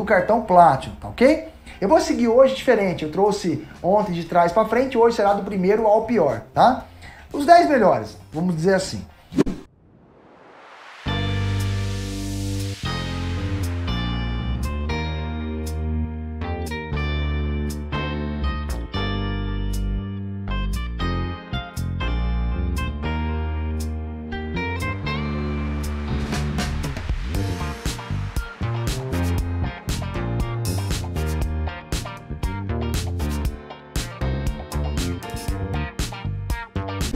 do cartão Platinum, tá ok? Eu vou seguir hoje diferente, eu trouxe ontem de trás para frente, hoje será do primeiro ao pior, tá? Os 10 melhores, vamos dizer assim.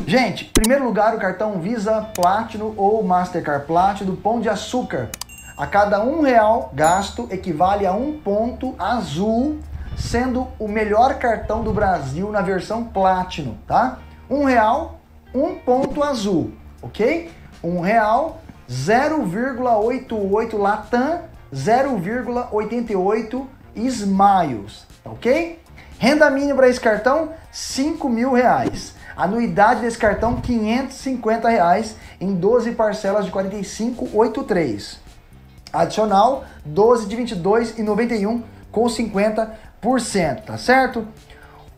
Gente, em primeiro lugar, o cartão Visa Platinum ou Mastercard Platinum do Pão de Açúcar. A cada R$1 gasto equivale a 1 ponto azul, sendo o melhor cartão do Brasil na versão Platinum, tá? R$1, 1 ponto azul, ok? R$1, 0,88 Latam, 0,88 Smiles, tá ok? Renda mínima para esse cartão, R$5.000. Anuidade desse cartão, R$550 em 12 parcelas de 45,83. Adicional, 12 de 22,91 com 50%, tá certo?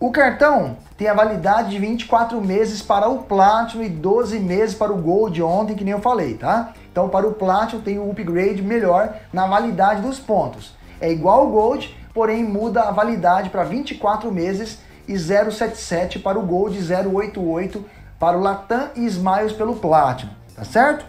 O cartão tem a validade de 24 meses para o Platinum e 12 meses para o Gol de ontem, que nem eu falei, tá? Então, para o Platinum tem um upgrade melhor na validade dos pontos. É igual ao Gold, porém muda a validade para 24 meses e 0,77 para o Gold, 0,88 para o Latam e Smiles pelo Platinum, tá certo?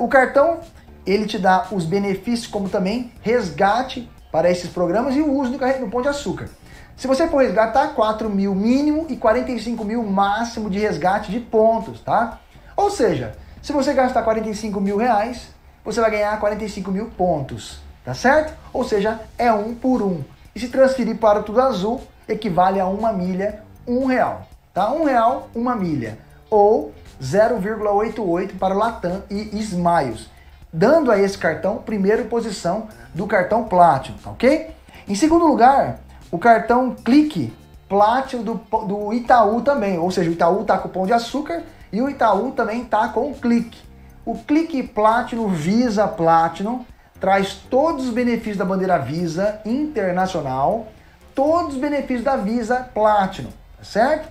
O cartão, ele te dá os benefícios como também resgate para esses programas e o uso do Pão de Açúcar. Se você for resgatar, 4 mil mínimo e 45 mil máximo de resgate de pontos, tá? Ou seja, se você gastar 45 mil reais, você vai ganhar 45 mil pontos, tá certo? Ou seja, é 1 por 1. E se transferir para o TudoAzul, equivale a 1 milha, R$1, tá? R$1, 1 milha, ou 0,88 para o Latam e Smiles, dando a esse cartão primeira posição do cartão Platinum, tá ok? Em segundo lugar, o cartão Clique Platinum do Itaú também, ou seja, o Itaú tá com o Pão de Açúcar e o Itaú também tá com o Clique. O Clique Platinum Visa Platinum traz todos os benefícios da bandeira Visa Internacional, todos os benefícios da Visa Platinum, certo?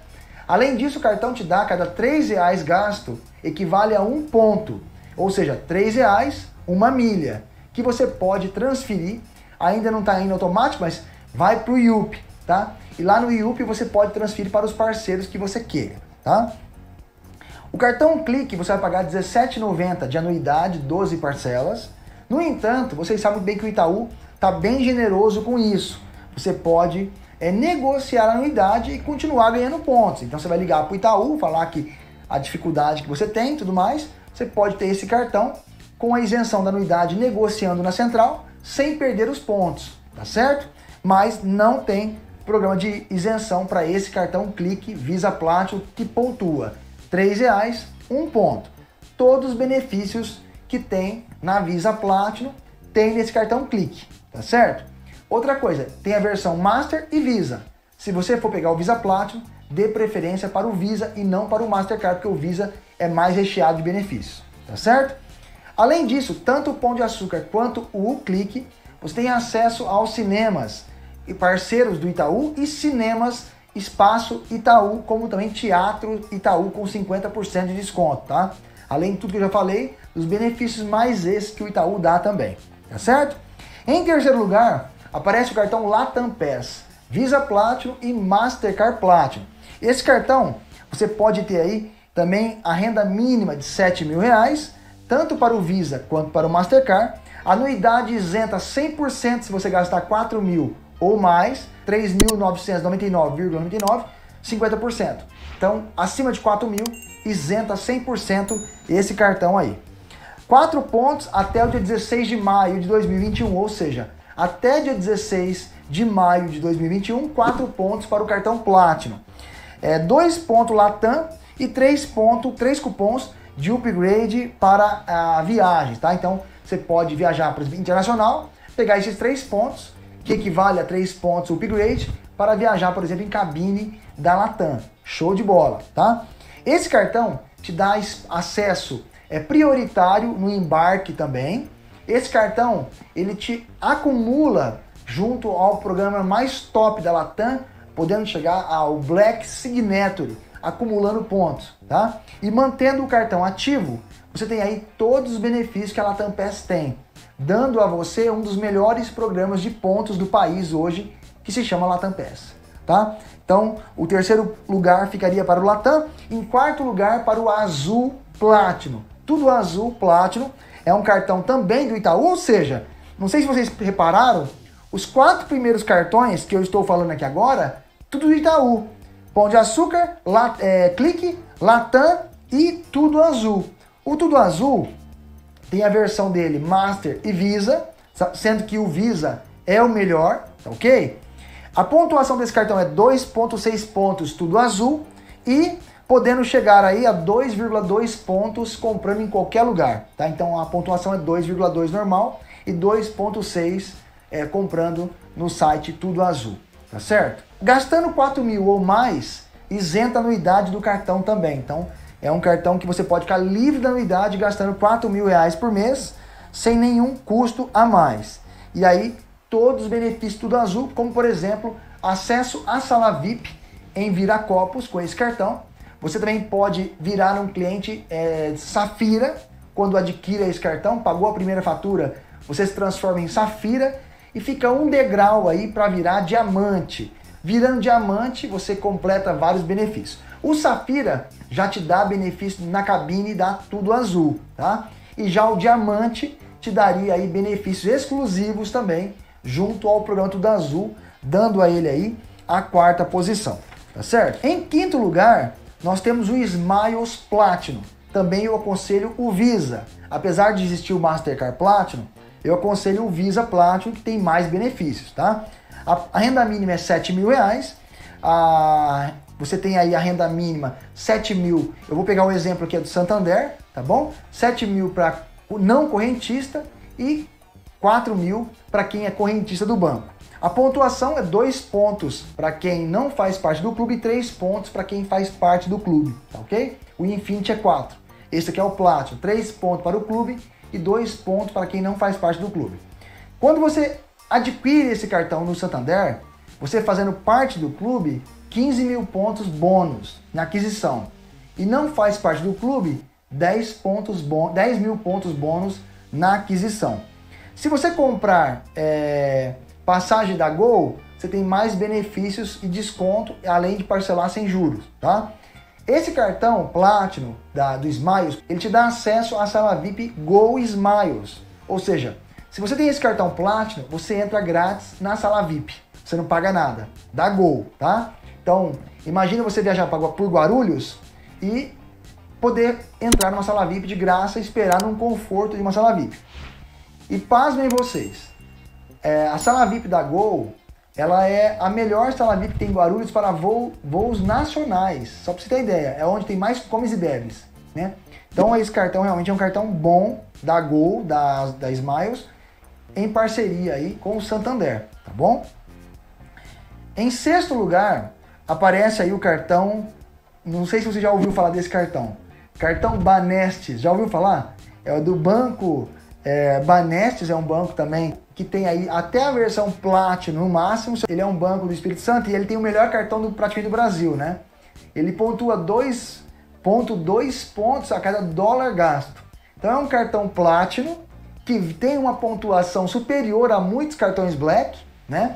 Além disso, o cartão te dá, a cada R$3 gasto, equivale a 1 ponto, ou seja, R$3, 1 milha, que você pode transferir, ainda não está indo automático, mas vai para o IUP, tá? E lá no IUP você pode transferir para os parceiros que você queira, tá? O cartão Clique você vai pagar R$17,90 de anuidade, 12 parcelas. No entanto, vocês sabem bem que o Itaú está bem generoso com isso. Você pode negociar a anuidade e continuar ganhando pontos. Então você vai ligar para o Itaú, falar que a dificuldade que você tem e tudo mais, você pode ter esse cartão com a isenção da anuidade negociando na central sem perder os pontos, tá certo? Mas não tem programa de isenção para esse cartão Clique Visa Platinum que pontua R$3, 1 ponto. Todos os benefícios que tem na Visa Platinum tem nesse cartão Clique, tá certo? Outra coisa, tem a versão Master e Visa. Se você for pegar o Visa Platinum, dê preferência para o Visa e não para o Mastercard, porque o Visa é mais recheado de benefícios, tá certo? Além disso, tanto o Pão de Açúcar quanto o Clique, você tem acesso aos cinemas e parceiros do Itaú e cinemas Espaço Itaú, como também Teatro Itaú com 50% de desconto, tá? Além de tudo que eu já falei, dos benefícios mais esses que o Itaú dá também, tá certo? Em terceiro lugar, aparece o cartão Latam Pass, Visa Platinum e Mastercard Platinum. Esse cartão, você pode ter aí também a renda mínima de R$7.000, tanto para o Visa quanto para o Mastercard. Anuidade isenta 100% se você gastar R$4.000 ou mais, R$3.999,99, 50%. Então, acima de R$4.000, isenta 100% esse cartão aí. 4 pontos até o dia 16 de maio de 2021, ou seja, até dia 16 de maio de 2021, 4 pontos para o cartão Platinum. 2 pontos Latam e 3 cupons de upgrade para a viagem, tá? Então, você pode viajar para o internacional, pegar esses 3 pontos, que equivale a 3 pontos upgrade, para viajar, por exemplo, em cabine da Latam. Show de bola, tá? Esse cartão te dá acesso prioritário no embarque também, Esse cartão, ele te acumula junto ao programa mais top da Latam, podendo chegar ao Black Signature, acumulando pontos, tá? E mantendo o cartão ativo, você tem aí todos os benefícios que a Latam Pass tem, dando a você um dos melhores programas de pontos do país hoje, que se chama Latam Pass, tá? Então, o terceiro lugar ficaria para o Latam, em quarto lugar para o Azul Platinum. TudoAzul Platinum é um cartão também do Itaú, ou seja, não sei se vocês repararam, os quatro primeiros cartões que eu estou falando aqui agora, tudo do Itaú. Pão de Açúcar, Clique, Latam e TudoAzul. O TudoAzul tem a versão dele Master e Visa, sendo que o Visa é o melhor, ok? A pontuação desse cartão é 2,6 pontos TudoAzul e podendo chegar aí a 2,2 pontos comprando em qualquer lugar, tá? Então a pontuação é 2,2 normal e 2,6 comprando no site TudoAzul, tá certo? Gastando 4 mil ou mais, isenta a anuidade do cartão também. Então é um cartão que você pode ficar livre da anuidade gastando 4 mil reais por mês, sem nenhum custo a mais. E aí todos os benefícios TudoAzul, como por exemplo, acesso à sala VIP em Viracopos com esse cartão. Você também pode virar um cliente Safira, quando adquira esse cartão, pagou a primeira fatura, você se transforma em Safira e fica um degrau aí para virar diamante. Virando diamante, você completa vários benefícios. O Safira já te dá benefício na cabine da TudoAzul, tá? E já o diamante te daria aí benefícios exclusivos também, junto ao programa TudoAzul, dando a ele aí a quarta posição, tá certo? Em quinto lugar, nós temos o Smiles Platinum. Também eu aconselho o Visa. Apesar de existir o Mastercard Platinum, eu aconselho o Visa Platinum, que tem mais benefícios, tá? A renda mínima é 7 mil reais, você tem aí a renda mínima 7 mil, eu vou pegar um exemplo aqui do Santander, tá bom? 7 mil para não correntista e 4 mil para quem é correntista do banco. A pontuação é 2 pontos para quem não faz parte do clube e 3 pontos para quem faz parte do clube, tá ok? O Infinity é 4. Esse aqui é o Platinum, 3 pontos para o clube e 2 pontos para quem não faz parte do clube. Quando você adquire esse cartão no Santander, você fazendo parte do clube, 15 mil pontos bônus na aquisição. E não faz parte do clube, 10 mil pontos bônus na aquisição. Se você comprar passagem da Gol, você tem mais benefícios e desconto, além de parcelar sem juros, tá? Esse cartão Platinum do Smiles, ele te dá acesso à sala VIP Gol Smiles. Ou seja, se você tem esse cartão Platinum, você entra grátis na sala VIP. Você não paga nada, da Gol, tá? Então, imagina você viajar por Guarulhos e poder entrar numa sala VIP de graça e esperar num conforto de uma sala VIP. E pasmem vocês. A sala VIP da Gol, ela é a melhor sala VIP que tem em Guarulhos para voos nacionais. Só para você ter ideia, é onde tem mais comes e bebes, né? Então esse cartão realmente é um cartão bom da Gol, da Smiles, em parceria aí com o Santander, tá bom? Em sexto lugar, aparece aí o cartão, não sei se você já ouviu falar desse cartão, cartão Banestes, já ouviu falar? É do banco Banestes, é um banco também que tem aí até a versão Platinum no máximo. Ele é um banco do Espírito Santo e ele tem o melhor cartão praticamente do Brasil, né? Ele pontua 2,2 pontos a cada dólar gasto. Então é um cartão Platinum que tem uma pontuação superior a muitos cartões Black, né?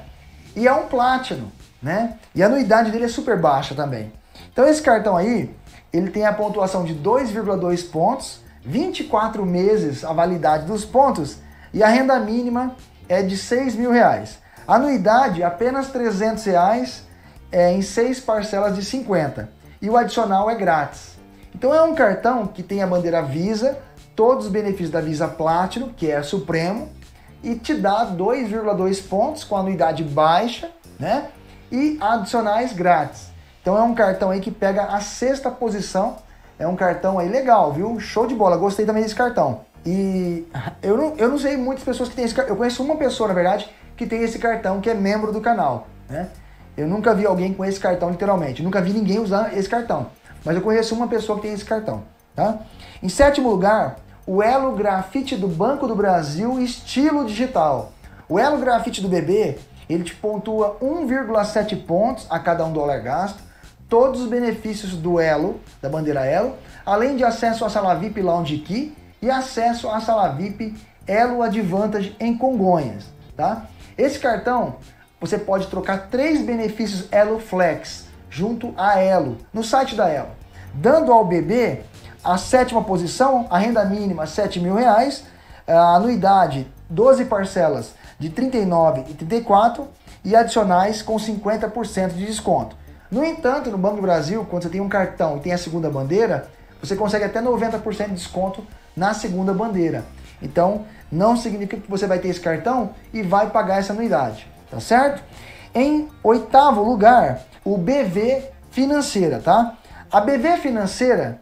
E é um Platinum, né? E a anuidade dele é super baixa também. Então esse cartão aí, ele tem a pontuação de 2,2 pontos, 24 meses a validade dos pontos e a renda mínima é de 6 mil reais. A anuidade, apenas 300 reais em 6 parcelas de 50. E o adicional é grátis. Então é um cartão que tem a bandeira Visa, todos os benefícios da Visa Platinum, que é supremo, e te dá 2,2 pontos com anuidade baixa, né? E adicionais grátis. Então é um cartão aí que pega a 6ª posição. É um cartão aí legal, viu? Show de bola, gostei também desse cartão. E eu não sei muitas pessoas que tem esse cartão. Eu conheço uma pessoa, na verdade, que tem esse cartão, que é membro do canal, né? Eu nunca vi alguém com esse cartão, literalmente. Eu nunca vi ninguém usar esse cartão. Mas eu conheço uma pessoa que tem esse cartão, tá? Em sétimo lugar, o Elo Grafite do Banco do Brasil estilo digital. O Elo Grafite do BB, ele te pontua 1,7 pontos a cada $1 gasto, todos os benefícios do Elo, da bandeira Elo, além de acesso à sala VIP Lounge Key e acesso à sala VIP ELO Advantage em Congonhas, tá? Esse cartão, você pode trocar 3 benefícios ELO Flex junto à ELO, no site da ELO, dando ao BB a 7ª posição, a renda mínima R$7.000, a anuidade 12 parcelas de R$39,34 e adicionais com 50% de desconto. No entanto, no Banco do Brasil, quando você tem um cartão e tem a segunda bandeira, você consegue até 90% de desconto na segunda bandeira. Então, não significa que você vai ter esse cartão e vai pagar essa anuidade, tá certo? Em 8º lugar, o BV Financeira, tá? A BV Financeira,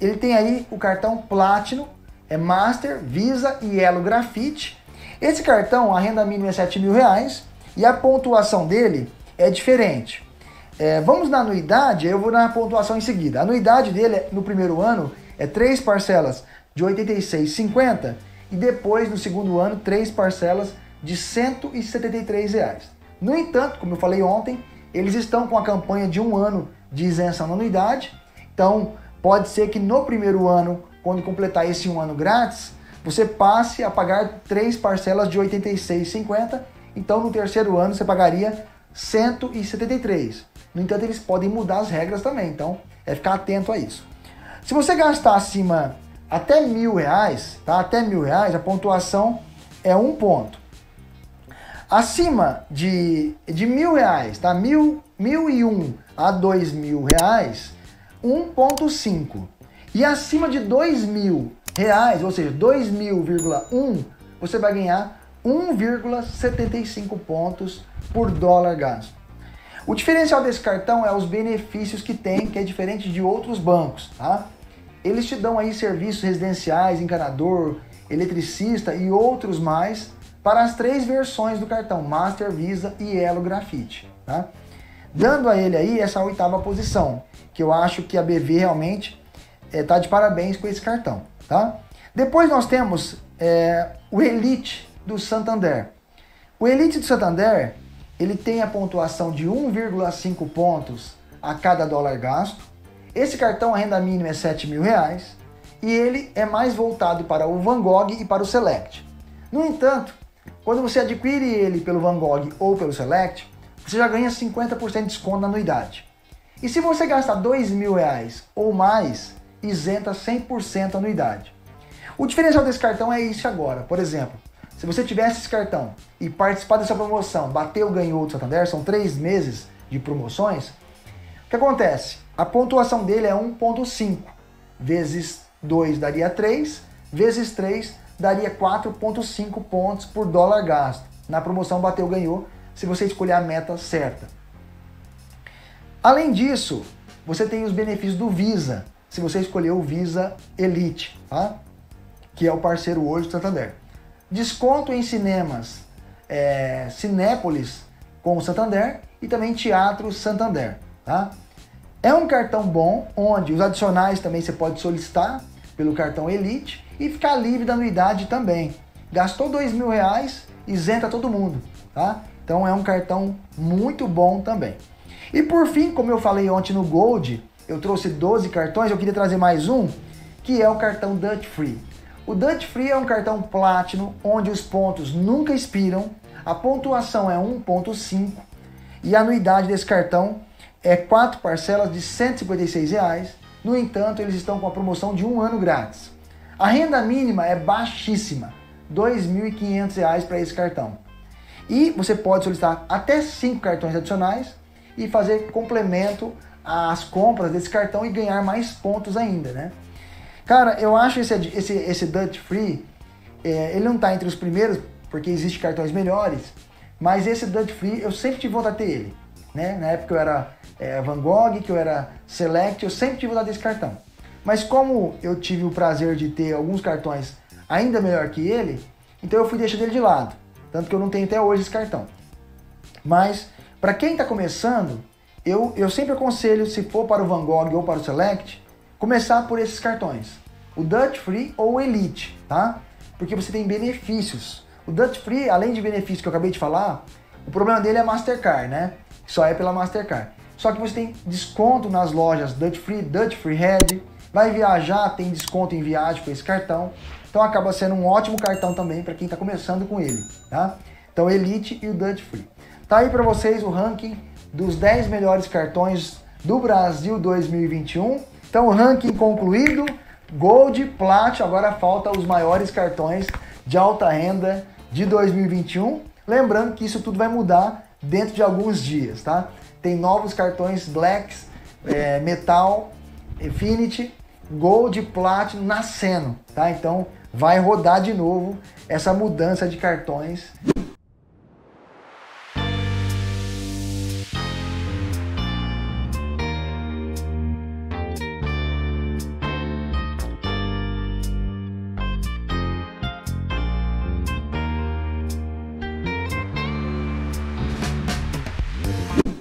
ele tem aí o cartão Platinum, é Master, Visa e Elo Grafite. Esse cartão, a renda mínima é R$7.000 e a pontuação dele é diferente. Vamos na anuidade, eu vou na pontuação em seguida. A anuidade dele, no primeiro ano, é 3 parcelas de R$ 86,50 e depois, no segundo ano, 3 parcelas de R$ 173,00. No entanto, como eu falei ontem, eles estão com a campanha de 1 ano de isenção na anuidade. Então, pode ser que no primeiro ano, quando completar esse 1 ano grátis, você passe a pagar 3 parcelas de R$ 86,50. Então, no terceiro ano, você pagaria R$ 173,00. No entanto, eles podem mudar as regras também. Então, é ficar atento a isso. Se você gastar acima até R$1.000, tá? Até R$1.000, a pontuação é 1 ponto. Acima de R$1.000, tá? R$1.001 a R$2.000, 1,5. E acima de R$2.000, ou seja, 2.000,1, você vai ganhar 1,75 pontos por dólar gasto. O diferencial desse cartão é os benefícios que tem, que é diferente de outros bancos, tá? Eles te dão aí serviços residenciais, encanador, eletricista e outros mais para as 3 versões do cartão, Master, Visa e Elo Grafite, tá? Dando a ele aí essa 8ª posição, que eu acho que a BV realmente tá de parabéns com esse cartão, tá? Depois nós temos o Elite do Santander. O Elite do Santander, ele tem a pontuação de 1,5 pontos a cada dólar gasto. Esse cartão, a renda mínima é R$7.000 e ele é mais voltado para o Van Gogh e para o Select. No entanto, quando você adquire ele pelo Van Gogh ou pelo Select, você já ganha 50% de desconto na anuidade. E se você gastar R$2.000 ou mais, isenta 100% a anuidade. O diferencial desse cartão é isso agora. Por exemplo, se você tivesse esse cartão e participar dessa promoção, bateu, ganhou do Santander, são 3 meses de promoções, o que acontece? A pontuação dele é 1,5, vezes 2 daria 3, vezes 3 daria 4,5 pontos por dólar gasto. Na promoção bateu, ganhou, se você escolher a meta certa. Além disso, você tem os benefícios do Visa, se você escolher o Visa Elite, tá? Que é o parceiro hoje do Santander. Desconto em cinemas, Cinépolis com o Santander e também Teatro Santander, tá? É um cartão bom, onde os adicionais também você pode solicitar pelo cartão Elite e ficar livre da anuidade também. Gastou R$2.000, isenta todo mundo, tá? Então é um cartão muito bom também. E por fim, como eu falei ontem no Gold, eu trouxe 12 cartões, eu queria trazer mais um, que é o cartão Dutch Free. O Dutch Free é um cartão Platinum, onde os pontos nunca expiram, a pontuação é 1,5 e a anuidade desse cartão é 4 parcelas de R$156,00, no entanto, eles estão com a promoção de 1 ano grátis. A renda mínima é baixíssima, R$ 2.500 para esse cartão. E você pode solicitar até 5 cartões adicionais e fazer complemento às compras desse cartão e ganhar mais pontos ainda, né? Cara, eu acho esse Dutch Free, ele não está entre os primeiros, porque existem cartões melhores, mas esse Dutch Free, eu sempre tive vontade de ter ele, né? Na época eu era Van Gogh, que eu era Select, eu sempre tive vontade desse cartão. Mas como eu tive o prazer de ter alguns cartões ainda melhor que ele, então eu fui deixando ele de lado. Tanto que eu não tenho até hoje esse cartão. Mas, para quem está começando, eu sempre aconselho, se for para o Van Gogh ou para o Select, começar por esses cartões. o Dutch Free ou o Elite, tá? Porque você tem benefícios. O Dutch Free, além de benefícios que eu acabei de falar, o problema dele é Mastercard, né? Só é pela Mastercard. Só que você tem desconto nas lojas Dutch Free Red, vai viajar, tem desconto em viagem com esse cartão. Então acaba sendo um ótimo cartão também para quem está começando com ele, tá? Então Elite e o Dutch Free. Tá aí para vocês o ranking dos 10 melhores cartões do Brasil 2021. Então ranking concluído, Gold, Plat, agora falta os maiores cartões de alta renda de 2021. Lembrando que isso tudo vai mudar dentro de alguns dias, tá? Tem novos cartões Blacks, Metal, Infinity, Gold, Platinum nascendo, tá? Então vai rodar de novo essa mudança de cartões